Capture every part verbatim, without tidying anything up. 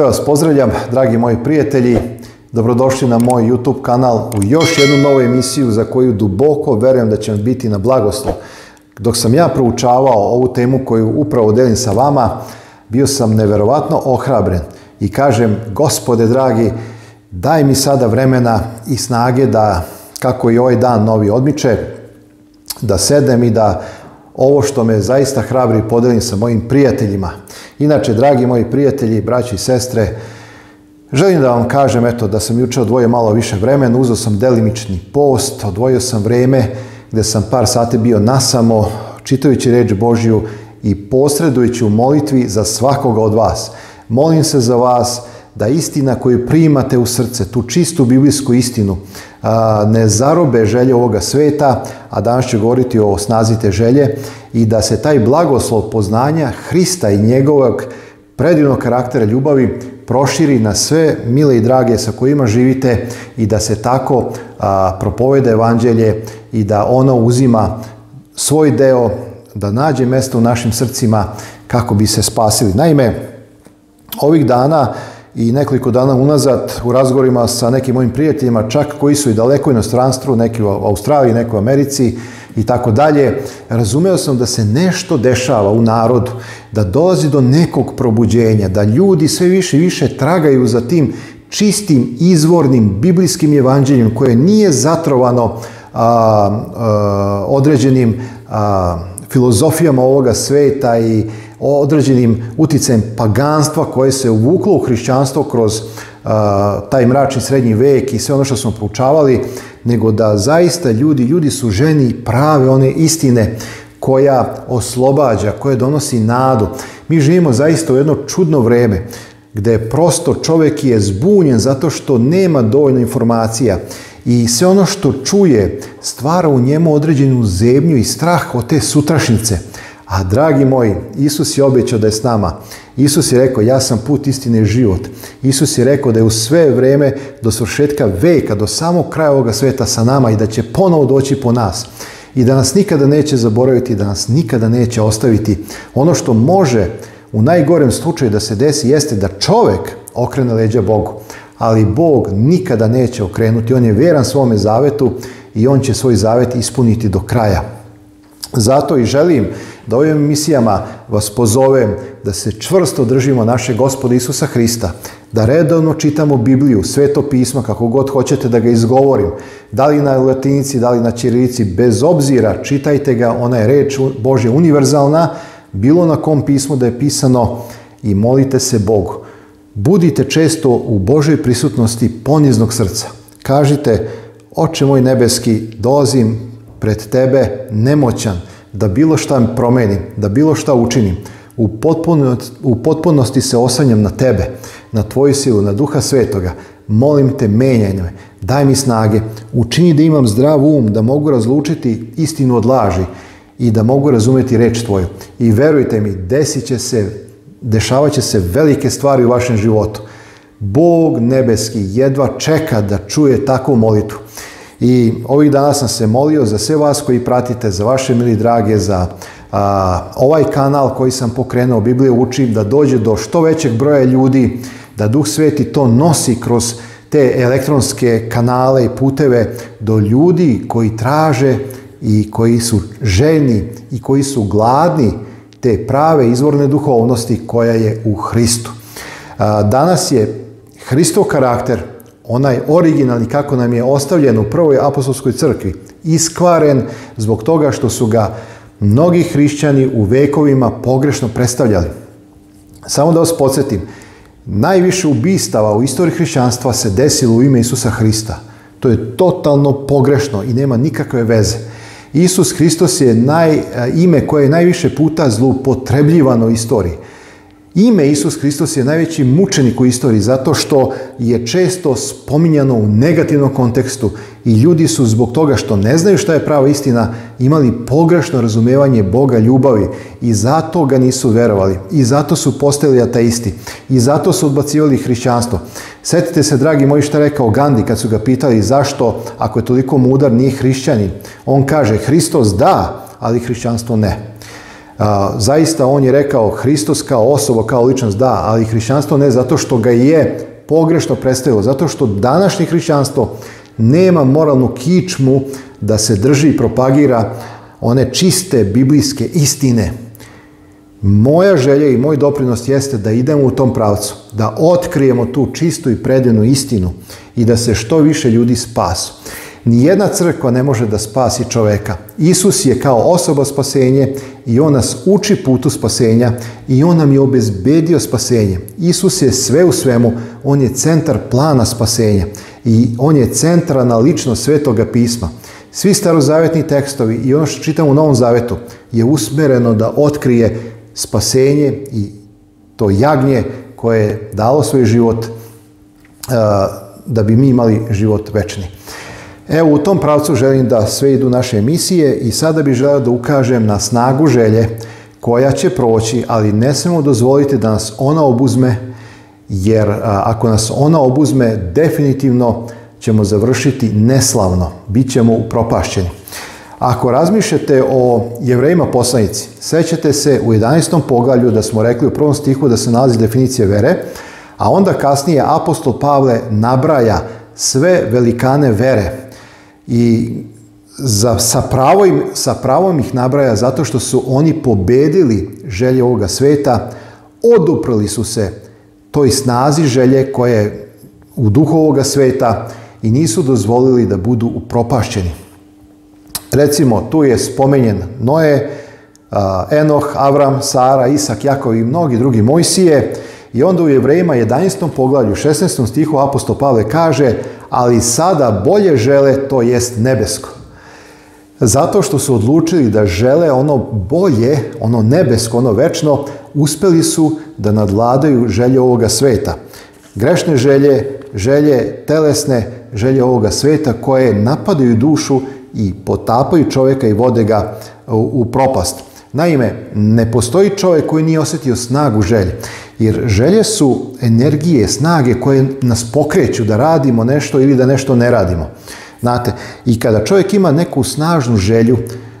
Sve vas pozdravljam, dragi moji prijatelji. Dobrodošli na moj YouTube kanal u još jednu novu emisiju za koju duboko verujem da će vam biti na blagoslov. Dok sam ja proučavao ovu temu koju upravo delim sa vama, bio sam neverovatno ohrabren i kažem, Gospode dragi, daj mi sada vremena i snage da, kako i ovaj dan novi odmiče, da sedem i da ovo što me zaista hrabri podelim sa mojim prijateljima. Inače, dragi moji prijatelji, braći i sestre, želim da vam kažem eto, da sam juče odvojio malo više vremena, uzeo sam delimični post, odvojio sam vreme gde sam par sati bio nasamo, čitajući reč Božju i posredujući u molitvi za svakoga od vas. Molim se za vas da istina koju primate u srce, tu čistu biblijsku istinu, ne zarobe želje ovoga sveta, a danas ću govoriti o snazi te želje, i da se taj blagoslov poznanja Hrista i njegovog predivnog karaktera ljubavi proširi na sve mile i drage sa kojima živite i da se tako propoveda evanđelje i da ono uzima svoj deo, da nađe mesto u našim srcima kako bi se spasili. Naime, ovih dana i nekoliko dana unazad u razgovorima sa nekim mojim prijateljima, čak koji su i daleko u inostranstvu, neki u Australiji, neki u Americi i tako dalje, razumeo sam da se nešto dešava u narodu, da dolazi do nekog probuđenja, da ljudi sve više i više tragaju za tim čistim, izvornim, biblijskim evanđeljem koje nije zatrovano a, a, određenim a, filozofijama ovoga sveta i o određenim uticajem paganstva koje se uvuklo u hrišćanstvo kroz uh, taj mračni srednji vek i sve ono što smo proučavali, nego da zaista ljudi, ljudi su ženi prave one istine koja oslobađa, koja donosi nadu. Mi živimo zaista u jedno čudno vreme gde prosto čovjek je zbunjen zato što nema dovoljno informacija i sve ono što čuje stvara u njemu određenu zebnju i strah od te sutrašnjice. A, dragi moji, Isus je obećao da je s nama. Isus je rekao, ja sam put, istine i život. Isus je rekao da je u sve vreme, do svršetka veka, do samog kraja ovoga sveta sa nama i da će ponovo doći po nas. I da nas nikada neće zaboraviti, da nas nikada neće ostaviti. Ono što može u najgorem slučaju da se desi jeste da čovek okrene leđa Bogu. Ali Bog nikada neće okrenuti. On je vjeran svome zavetu i on će svoj zavet ispuniti do kraja. Zato i želim da ovim emisijama vas pozovem da se čvrsto držimo naše Gospoda Isusa Hrista, da redovno čitamo Bibliju, Sveto pismo, kako god hoćete da ga izgovorim, da li na latinici, da li na ćirilici, bez obzira, čitajte ga, ona je reč Božja univerzalna, bilo na kom pismu da je pisano, i molite se Bogu. Budite često u Božoj prisutnosti poniznog srca. Kažite, Oče moj nebeski, dolazim pred tebe nemoćan, da bilo šta promenim, da bilo šta učinim. U, potpunost, u potpunosti se osanjam na tebe, na tvoju silu, na Duha Svetoga. Molim te, menjaj me, daj mi snage, učini da imam zdrav um, da mogu razlučiti istinu od laži i da mogu razumjeti reč tvoju. I verujte mi, desit će se, dešavat će se velike stvari u vašem životu. Bog nebeski jedva čeka da čuje takvu molitvu. I ovih dana sam se molio za sve vas koji pratite, za vaše mili drage, za a, ovaj kanal koji sam pokrenuo, Bibliju učim, da dođe do što većeg broja ljudi, da Duh Sveti to nosi kroz te elektronske kanale i puteve do ljudi koji traže i koji su željni i koji su gladni te prave izvorne duhovnosti koja je u Hristu. A, danas je Hristov karakter, onaj originalni kako nam je ostavljen u prvoj apostolskoj crkvi, iskvaren zbog toga što su ga mnogi hrišćani u vekovima pogrešno predstavljali. Samo da vas podsjetim, najviše ubistava u istoriji hrišćanstva se desilo u ime Isusa Hrista. To je totalno pogrešno i nema nikakve veze. Isus Hristos je naj, ime koje je najviše puta zloupotrebljivano u istoriji. Ime Isus Hristos je najveći mučenik u istoriji zato što je često spominjano u negativnom kontekstu i ljudi su zbog toga što ne znaju šta je prava istina imali pogrešno razumevanje Boga ljubavi i zato ga nisu verovali i zato su postali ateisti i zato su odbacivali hrišćanstvo. Sjetite se, dragi moji, šta rekao Gandhi kad su ga pitali zašto, ako je toliko mudar, nije hrišćanin. On kaže, Hristos da, ali hrišćanstvo ne. A, zaista on je rekao Hristos kao osoba, kao ličnost, da, ali hrišćanstvo ne, zato što ga je pogrešno predstavilo, zato što današnje hrišćanstvo nema moralnu kičmu da se drži i propagira one čiste biblijske istine. Moja želja i moj doprinos jeste da idemo u tom pravcu, da otkrijemo tu čistu i predivnu istinu i da se što više ljudi spasu. Nijedna crkva ne može da spasi čoveka. Isus je kao osoba spasenje i on nas uči putu spasenja i on nam je obezbedio spasenje. Isus je sve u svemu, on je centar plana spasenja i on je centralna ličnost Svetoga pisma. Svi starozavetni tekstovi i ono što čitamo u Novom Zavetu je usmereno da otkrije spasenje i to jagnje koje je dalo svoj život da bi mi imali život večni. Evo, u tom pravcu želim da sve idu naše emisije i sada bih želeo da ukažem na snagu želje koja će proći, ali ne smemo dozvoliti da nas ona obuzme, jer ako nas ona obuzme, definitivno ćemo završiti neslavno, bit ćemo upropašćeni. Ako razmišljate o Jevrejima poslanici, sećate se u jedanaestom poglavlju da smo rekli u prvom stihu da se nalazi definicija vere, a onda kasnije apostol Pavle nabraja sve velikane vere i za, sa, pravo im, sa pravom ih nabraja zato što su oni pobedili želje ovoga sveta, oduprli su se toj snazi želje koja je u duhu ovoga sveta i nisu dozvolili da budu upropašćeni. Recimo, tu je spomenjen Noe, Enoh, Avram, Sara, Isak, Jakov i mnogi drugi, Mojsije. I onda u Jevrejima jedanaestom poglavlju, šesnaestom stihu, apostol Pavle kaže: ali sada bolje žele, to jest nebesko. Zato što su odlučili da žele ono bolje, ono nebesko, ono večno, uspeli su da nadvladaju želje ovoga sveta. Grešne želje, želje telesne, želje ovoga sveta koje napadaju dušu i potapaju čovjeka i vode ga u propast. Naime, ne postoji čovjek koji nije osjetio snagu želje, jer želje su energije, snage koje nas pokreću da radimo nešto ili da nešto ne radimo. Znate, i kada čovjek ima neku snažnu želju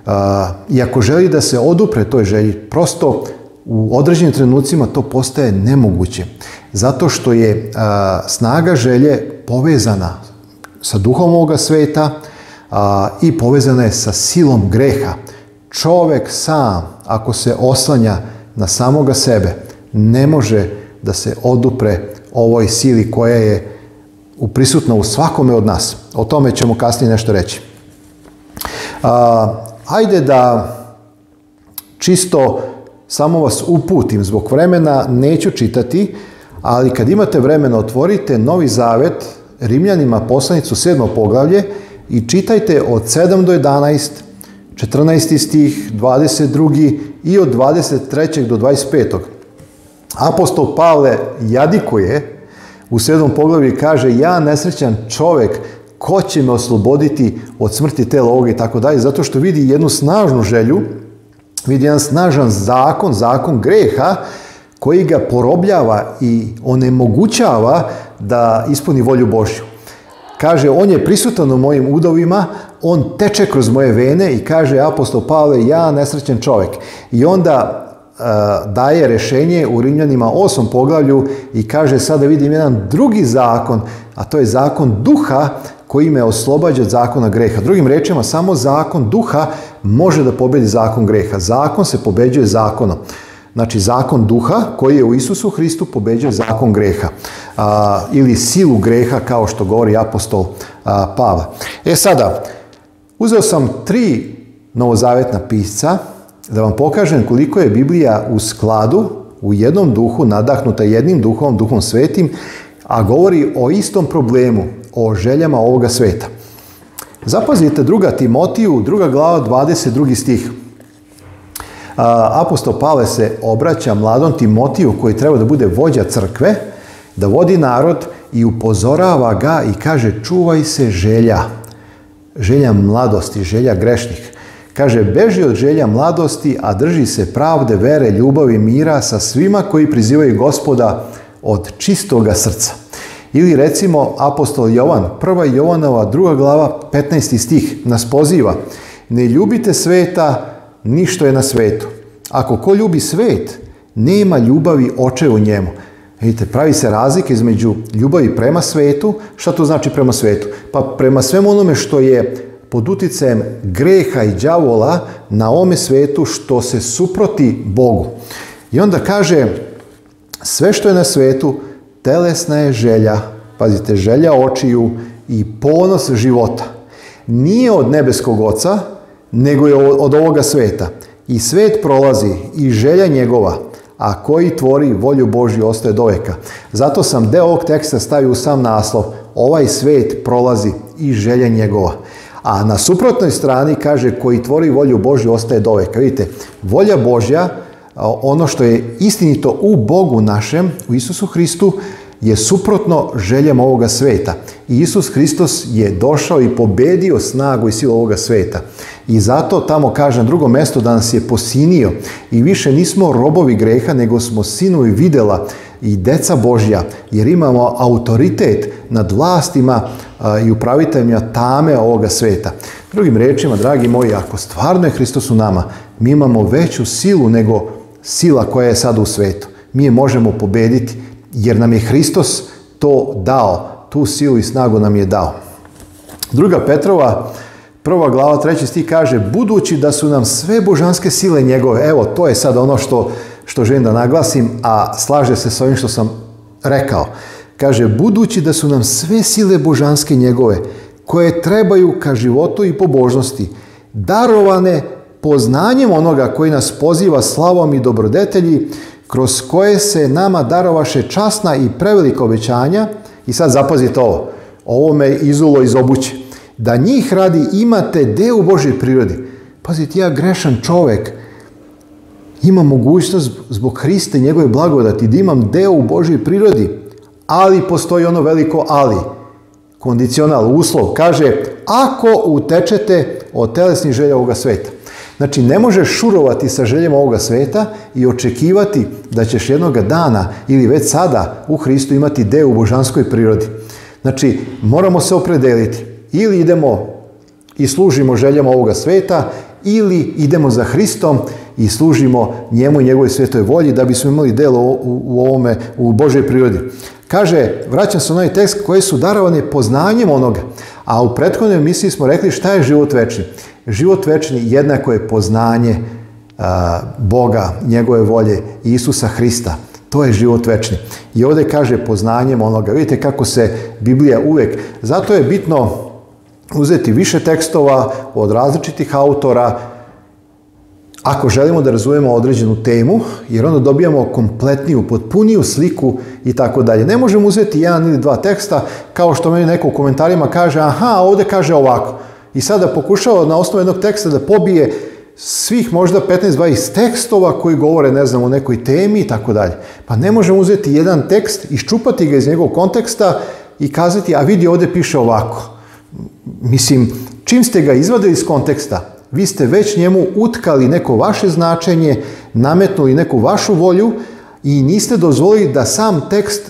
a, i ako želi da se odupre toj želji, prosto u određenim trenucima to postaje nemoguće, zato što je a, snaga želje povezana sa duhom ovoga sveta a, i povezana je sa silom greha. Čovjek sam, ako se oslanja na samoga sebe, ne može da se odupre ovoj sili koja je prisutna u svakome od nas. O tome ćemo kasnije nešto reći. A, ajde da čisto samo vas uputim, zbog vremena neću čitati, ali kad imate vremena otvorite Novi Zavet, Rimljanima poslanicu sedmo poglavlje i čitajte od sedam do jedanaest, četrnaesti stih, dvadeset drugi i od dvadeset trećeg do dvadeset petog. Apostol Pavle jadikuje u sedmom poglavlju i kaže: ja nesrećan čovjek, ko će me osloboditi od smrti tela ovoga, i tako dalje, zato što vidi jednu snažnu želju, vidi jedan snažan zakon, zakon greha, koji ga porobljava i onemogućava da ispuni volju Božju. Kaže, on je prisutan u mojim udovima, on teče kroz moje vene, i kaže apostol Pavle, ja nesrećan čovjek. I onda daje rješenje u Rimljanima osmom poglavlju i kaže: sada vidim jedan drugi zakon, a to je zakon duha koji me oslobađa od zakona greha. Drugim rečima, samo zakon duha može da pobedi zakon greha. Zakon se pobeđuje zakonom. Znači, zakon duha koji je u Isusu Hristu pobeđuje zakon greha a, ili silu greha, kao što govori apostol a, Pavle. E sada, uzeo sam tri novozavetna pisca da vam pokažem koliko je Biblija u skladu, u jednom duhu, nadahnuta jednim duhom, Duhom Svetim, a govori o istom problemu, o željama ovoga sveta. Zapazite druga Timotiju, druga glava, dvadeset drugi stih. Apostol Pavle se obraća mladom Timotiju, koji treba da bude vođa crkve, da vodi narod, i upozorava ga i kaže: čuvaj se želja, želja mladosti, želja grešnih. Kaže, beži od želja mladosti, a drži se pravde, vere, ljubavi, mira sa svima koji prizivaju Gospoda od čistoga srca. Ili recimo apostol Jovan, prva Jovanova, druga glava, petnaesti stih nas poziva: ne ljubite sveta, ni što je na svetu. Ako ko ljubi svet, nema ljubavi oče u njemu. Vidite, pravi se razlika između ljubavi prema svetu. Šta to znači prema svetu? Pa prema svemu onome što je pod uticajem greha i đavola na ome svetu, što se suproti Bogu. I onda kaže, sve što je na svetu, telesna je želja, pazite, želja očiju i ponos života. Nije od nebeskog Oca, nego je od ovoga sveta. I svet prolazi, i želja njegova, a koji tvori volju Božju ostaje doveka. Zato sam deo ovog teksta stavio u sam naslov. Ovaj svet prolazi i želja njegova. A na suprotnoj strani kaže, koji tvori volju Božju ostaje doveka. Vidite, volja Božja, ono što je istinito u Bogu našem, u Isusu Hristu, je suprotno željem ovoga sveta. I Isus Hristos je došao i pobedio snagu i silu ovoga sveta. I zato tamo kaže na drugom mjestu da nas je posinio i više nismo robovi greha, nego smo sinovi videla i deca Božja, jer imamo autoritet nad vlastima i upraviteljima tame ovoga sveta. Drugim riječima, dragi moji, ako stvarno je Hristos u nama, mi imamo veću silu nego sila koja je sad u svetu. Mi je možemo pobediti, jer nam je Hristos to dao, tu silu i snagu nam je dao. Druga Petrova, prva glava, treći stih kaže, budući da su nam sve božanske sile njegove, evo, to je sad ono što, što želim da naglasim, a slaže se s ovim što sam rekao. Kaže, budući da su nam sve sile božanske njegove, koje trebaju ka životu i pobožnosti, darovane poznanjem onoga koji nas poziva slavom i dobrodetelji, kroz koje se nama darovaše časna i prevelika obećanja, i sad zapazite ovo, ovo me izulo iz obuće, da njih radi imate deo u Božoj prirodi. Pazite, ja grešan čovek imam mogućnost zbog Hrista i njegove blagodati da imam deo u Božoj prirodi, ali postoji ono veliko ali, kondicional, uslov, kaže, ako utečete od telesnih želja ovoga sveta. Znači, ne možeš šurovati sa željama ovoga sveta i očekivati da ćeš jednoga dana ili već sada u Hristu imati deo u božanskoj prirodi. Znači, moramo se opredeliti. Ili idemo i služimo željama ovoga sveta, ili idemo za Hristom i služimo njemu i njegovoj svetoj volji da bismo imali delo u ovome, u Božoj prirodi. Kaže, vraćam se na onaj tekst, koje su darovane poznanjem onoga. A u prethodnoj emisiji smo rekli šta je život večni. Život večni jednako je poznanje a, Boga, njegove volje, Isusa Hrista. To je život večni. I ovdje kaže poznanjem onoga. Vidite kako se Biblija uvijek... Zato je bitno uzeti više tekstova od različitih autora ako želimo da razumemo određenu temu, jer onda dobijamo kompletniju, potpuniju sliku i tako dalje. Ne možemo uzeti jedan ili dva teksta, kao što meni neko u komentarima kaže, aha, ovdje kaže ovako. I sada pokušava na osnovu jednog teksta da pobije svih možda petnaest do dvadeset tekstova koji govore, ne znam, o nekoj temi i tako dalje. Pa ne možemo uzeti jedan tekst, iščupati ga iz njegovog konteksta i kazati, a vidi, ovdje piše ovako. Mislim, čim ste ga izvadili iz konteksta, vi ste već njemu utkali neko vaše značenje, nametnuli neku vašu volju i niste dozvolili da sam tekst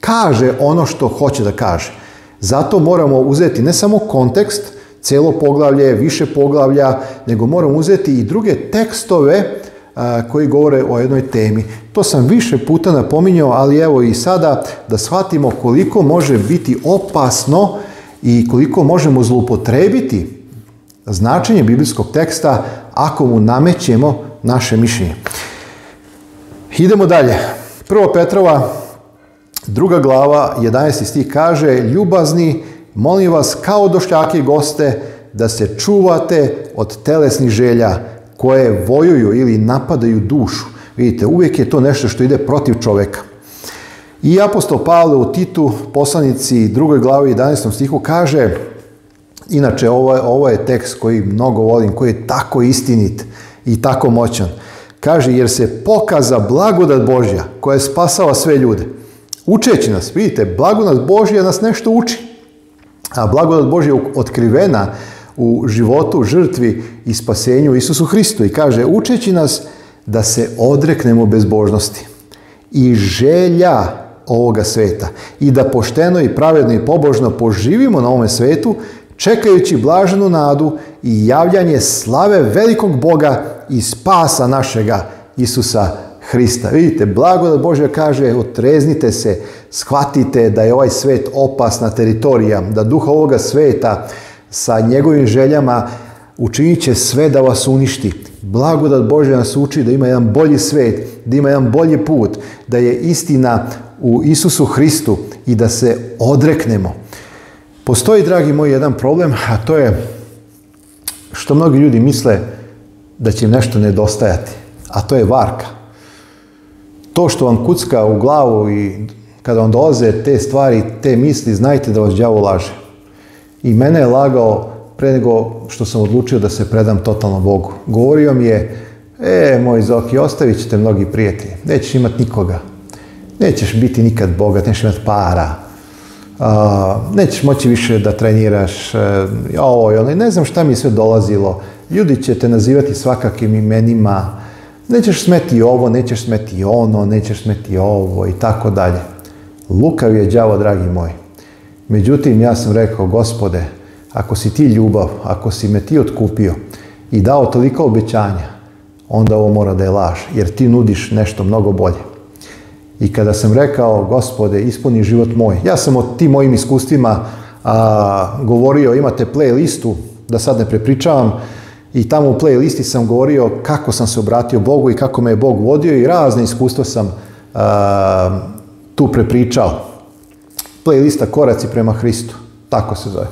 kaže ono što hoće da kaže. Zato moramo uzeti ne samo kontekst, celo poglavlje, više poglavlja, nego moramo uzeti i druge tekstove koji govore o jednoj temi. To sam više puta napominjao, ali evo i sada da shvatimo koliko može biti opasno i koliko možemo zloupotrebiti značenje biblijskog teksta ako mu namećemo naše mišljenje. Idemo dalje. Prva Petrova, druga glava, jedanaesti stih kaže, ljubazni, molim vas kao došljake i goste da se čuvate od telesnih želja koje vojuju ili napadaju dušu. Vidite, uvijek je to nešto što ide protiv čoveka. I apostol Pavle u Titu, poslanici drugoj glavi jedanaestom stihu kaže, inače, ovo je, ovo je tekst koji mnogo volim, koji je tako istinit i tako moćan. Kaže, jer se pokaza blagodat Božja koja je spasala sve ljude. Učeći nas, vidite, blagodat Božja nas nešto uči. A blagodat Božja je otkrivena u životu, žrtvi i spasenju Isusu Hristu. I kaže, učeći nas da se odreknemo bezbožnosti i želja ovoga sveta i da pošteno i pravedno i pobožno poživimo na ovome svetu, čekajući blaženu nadu i javljanje slave velikog Boga i spasa našega Isusa Hrista. Vidite, blagodat Božja kaže, otreznite se, shvatite da je ovaj svet opasna teritorija, da duh ovoga sveta sa njegovim željama učinit će sve da vas uništi. Blagodat Božja nas uči da ima jedan bolji svet, da ima jedan bolji put, da je istina u Isusu Hristu i da se odreknemo. Postoji, dragi moji, jedan problem, a to je što mnogi ljudi misle da će im nešto nedostajati, a to je varka. To što vam kucka u glavu i kada vam dolaze te stvari, te misli, znajte da vas đavo laže. I mene je lagao pre nego što sam odlučio da se predam totalno Bogu. Govorio mi je, e, moj Zoki, ostavit ćete mnogi prijatelji, nećeš imat nikoga, nećeš biti nikad bogat, nećeš imat para, Uh, nećeš moći više da treniraš, uh, ovo i ono, ne znam šta mi je sve dolazilo, ljudi će te nazivati svakakim imenima, nećeš smeti ovo, nećeš smeti ono, nećeš smeti ovo i tako dalje. Lukav je đavo, dragi moji. Međutim, ja sam rekao, Gospode, ako si ti ljubav, ako si me ti otkupio i dao toliko obećanja, onda ovo mora da je laž, jer ti nudiš nešto mnogo bolje. I kada sam rekao, Gospode, ispuni život moj. Ja sam o tim mojim iskustvima a, govorio, imate playlistu, da sad ne prepričavam, i tamo u playlisti sam govorio kako sam se obratio Bogu i kako me je Bog vodio i razne iskustva sam a, tu prepričao. Playlista Koraci prema Hristu, tako se zove.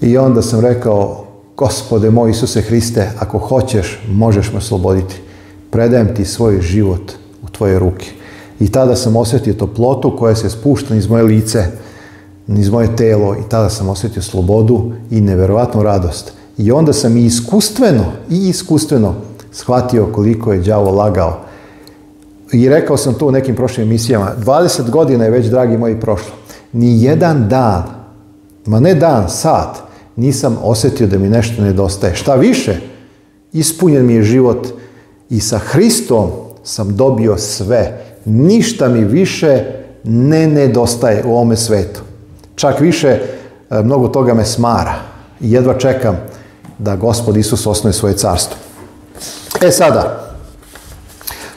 I onda sam rekao, Gospode moj Isuse Hriste, ako hoćeš, možeš me osloboditi. Predajem ti svoj život u tvoje ruke. I tada sam osjetio toplotu koja se spušta iz moje lice, iz moje telo, i tada sam osjetio slobodu i neverovatnu radost. I onda sam i iskustveno, i iskustveno shvatio koliko je đavo lagao. I rekao sam to u nekim prošlim emisijama. dvadeset godina je već, dragi moji, prošlo. Ni jedan dan, ma ne dan, sat, nisam osjetio da mi nešto nedostaje. Šta više, ispunjen mi je život i sa Hristom sam dobio sve. Ništa mi više ne nedostaje u ovome svetu. Čak više, mnogo toga me smara. I jedva čekam da Gospod Isus osnuje svoje carstvo. E sada,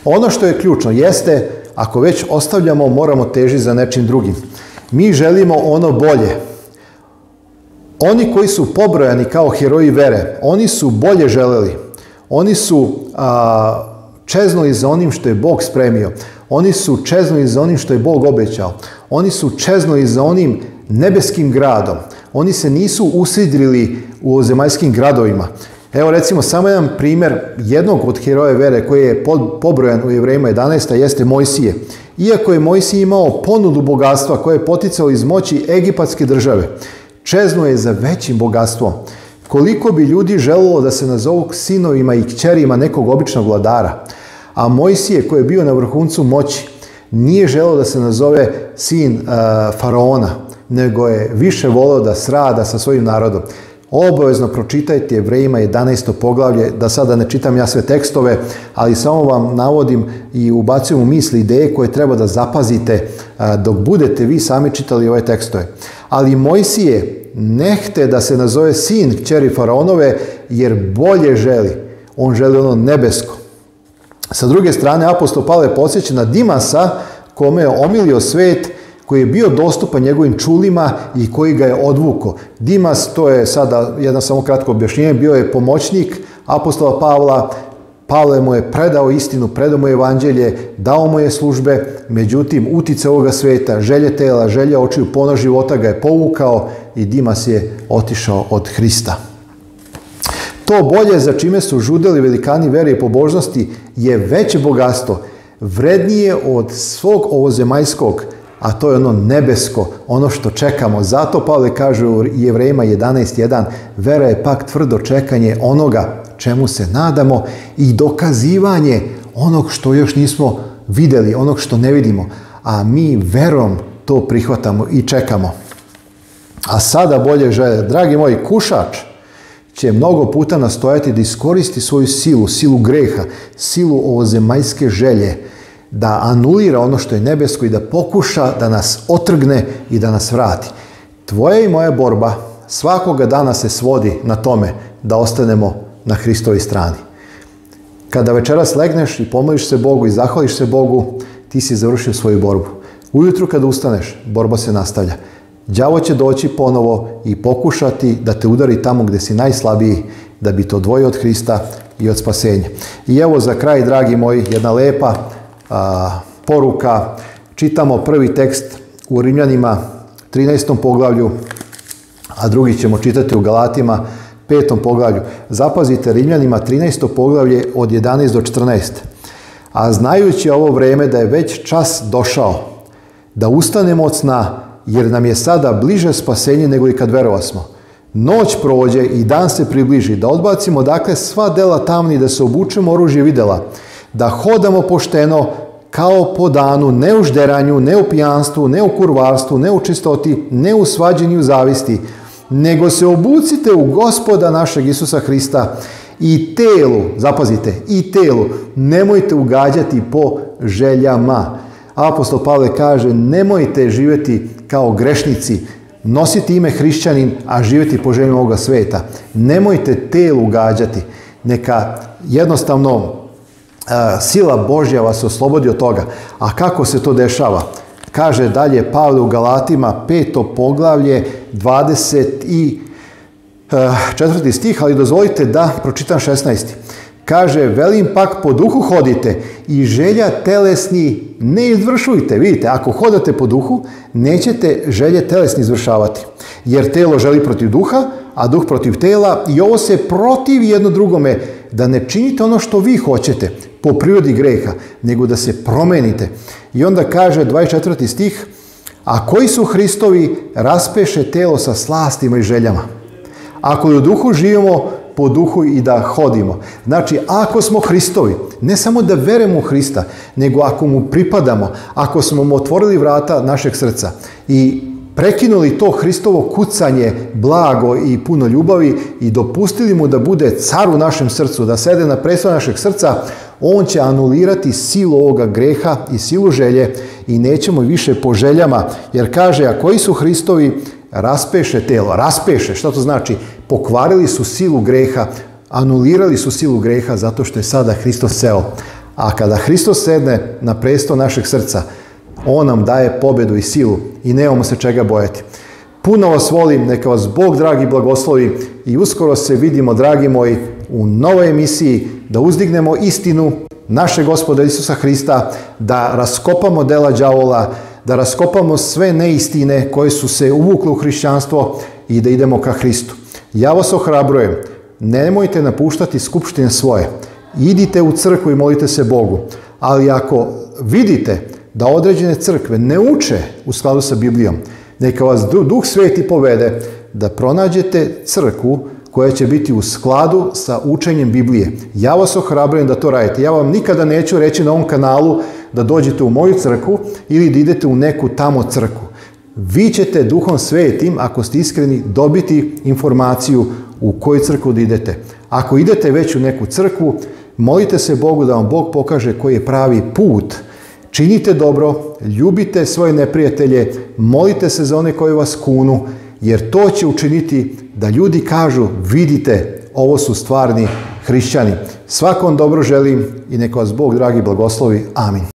ono što je ključno jeste, ako već ostavljamo, moramo težiti za nečim drugim. Mi želimo ono bolje. Oni koji su pobrojani kao heroji vere, oni su bolje želeli. Oni su a, čeznuli za onim što je Bog spremio. Oni su čeznuli za onim što je Bog obećao. Oni su čeznuli za onim nebeskim gradom. Oni se nisu usidrili u ozemaljskim gradovima. Evo recimo samo jedan primjer jednog od heroja vere koji je pobrojan u Jevrejima jedanaest. jeste Mojsije. Iako je Mojsije imao ponudu bogatstva koje je poticao iz moći egipatske države, čeznuo je za većim bogatstvom. Koliko bi ljudi želilo da se nazovu sinovima i kćerima nekog običnog vladara, a Mojsije, koji je bio na vrhuncu moći, nije želeo da se nazove sin e, faraona, nego je više voleo da srada sa svojim narodom. Obavezno pročitajte Jevrejima jedanaesto poglavlje, da sada ne čitam ja sve tekstove, ali samo vam navodim i ubacujem u misli ideje koje treba da zapazite e, dok budete vi sami čitali ove tekstove. Ali Mojsije ne hte da se nazove sin kćeri faraonove, jer bolje želi. On želi ono nebesko. Sa druge strane, apostol Pavle podsjeća na Dimasa, kome je omilio svet, koji je bio dostupan njegovim čulima i koji ga je odvuko. Dimas, to je sada jedno samo kratko objašnjenje, bio je pomoćnik apostola Pavla. Pavle mu je predao istinu, predao mu je evanđelje, dao mu je službe, međutim, utice ovoga sveta, želje tela, želje očiju, ponos života ga je povukao i Dimas je otišao od Hrista. To bolje za čime su žudeli velikani vere i pobožnosti je veće bogatstvo, vrednije od svog ovozemaljskog, a to je ono nebesko, ono što čekamo. Zato Pavle kaže u Jevrejima jedanaest jedan, vera je pak tvrdo čekanje onoga čemu se nadamo i dokazivanje onog što još nismo videli, onog što ne vidimo, a mi verom to prihvatamo i čekamo. A sada bolje žele, dragi moji, kušač će mnogo puta nastojati da iskoristi svoju silu, silu greha, silu ovozemaljske želje, da anulira ono što je nebesko i da pokuša da nas otrgne i da nas vrati. Tvoja i moja borba svakoga dana se svodi na tome da ostanemo na Hristovoj strani. Kada večeras legneš i pomoliš se Bogu i zahvališ se Bogu, ti si završio svoju borbu. Ujutru kada ustaneš, borba se nastavlja. Đavo će doći ponovo i pokušati da te udari tamo gde si najslabiji, da bi te odvojio od Hrista i od spasenja. I evo za kraj, dragi moji, jedna lepa a, poruka. Čitamo prvi tekst u Rimljanima, trinaestom poglavlju, a drugi ćemo čitati u Galatima, petom poglavlju. Zapazite, Rimljanima trinaesto poglavlje od jedanaest do četrnaest. A znajući ovo vreme da je već čas došao, da ustanemo od sna, jer nam je sada bliže spasenje nego i kad verovasmo. Noć prođe i dan se približi, da odbacimo dakle sva dela tamni, da se obučemo oružje videla, da hodamo pošteno kao po danu, ne u žderanju, ne u pijanstvu, ne u kurvarstvu, ne u čistoti, ne u svađenju zavisti, nego se obucite u Gospoda našeg Isusa Hrista i telu, zapazite, i telu, nemojte ugađati po željama. Apostol Pavle kaže, nemojte živjeti kao grešnici, nositi ime hrišćanin, a živjeti po željama ovoga sveta. Nemojte telu ugađati, neka jednostavno a, sila Božja vas oslobodi od toga. A kako se to dešava? Kaže dalje Pavle u Galatima, peto poglavlje, dvadeset četvrti stih, ali dozvolite da pročitam šesnaesti. Kaže, velim pak po duhu hodite i želja telesni ne izvršujte. Vidite, ako hodate po duhu, nećete želje telesni izvršavati. Jer telo želi protiv duha, a duh protiv tela, i ovo se protivi jedno drugome, da ne činite ono što vi hoćete po prirodi greha, nego da se promenite. I onda kaže dvadeset četvrti stih, a koji su Hristovi, raspeše telo sa slastima i željama. Ako u duhu živimo, po duhu i da hodimo. Znači, ako smo Hristovi, ne samo da verujemo u Hrista, nego ako mu pripadamo, ako smo mu otvorili vrata našeg srca i prekinuli to Hristovo kucanje blago i puno ljubavi i dopustili mu da bude car u našem srcu, da sede na prestolu našeg srca, on će anulirati silu ovoga greha i silu želje i nećemo više po željama, jer kaže, a koji su Hristovi, raspeše telo. Raspeše, šta to znači? Pokvarili su silu greha, anulirali su silu greha zato što je sada Hristos seo. A kada Hristos sedne na presto našeg srca, on nam daje pobedu i silu i nemamo se čega bojati. Puno vas volim, neka vas Bog dragi blagoslovi i uskoro se vidimo, dragi moji, u novoj emisiji da uzdignemo istinu naše Gospoda Isusa Hrista, da raskopamo dela đavola, da raskopamo sve neistine koje su se uvukle u hrišćanstvo i da idemo ka Hristu. Ja vas ohrabrujem, nemojte napuštati skupštine svoje. Idite u crkvu i molite se Bogu. Ali ako vidite da određene crkve ne uče u skladu sa Biblijom, neka vas Duh Sveti povede da pronađete crkvu koja će biti u skladu sa učenjem Biblije. Ja vas ohrabrujem da to radite. Ja vam nikada neću reći na ovom kanalu da dođete u moju crkvu ili da idete u neku tamo crkvu. Vi ćete Duhom Svetim, ako ste iskreni, dobiti informaciju u koju crkvu da idete. Ako idete već u neku crkvu, molite se Bogu da vam Bog pokaže koji je pravi put. Činite dobro, ljubite svoje neprijatelje, molite se za one koji vas kunu, jer to će učiniti da ljudi kažu, vidite, ovo su stvarni hrišćani. Svakom dobro želim i neka vas Bog dragi blagoslovi. Amin.